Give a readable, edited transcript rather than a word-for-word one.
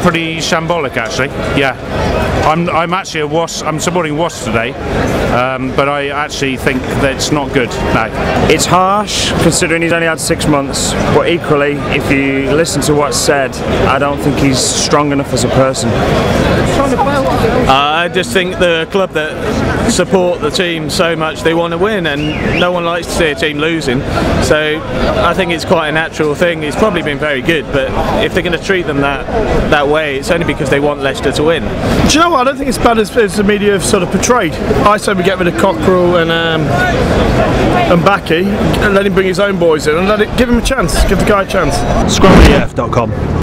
pretty shambolic, actually. Yeah, I'm actually a Wasp. I'm supporting Wasps today, but I actually think that's not good. No, it's harsh considering he's only had 6 months. But equally, if you listen to what's said, I don't think he's strong enough as a person. I just think the club that support the team so much, they want to win, and no one likes to see a team losing. So I think it's quite a natural thing. It's probably been very good, but if they're going to treat them that way, it's only because they want Leicester to win. Do you know what? I don't think it's bad as the media have sort of portrayed. I say we get rid of Cockrell and Baki and let him bring his own boys in and give him a chance, give the guy a chance. Scrumf.com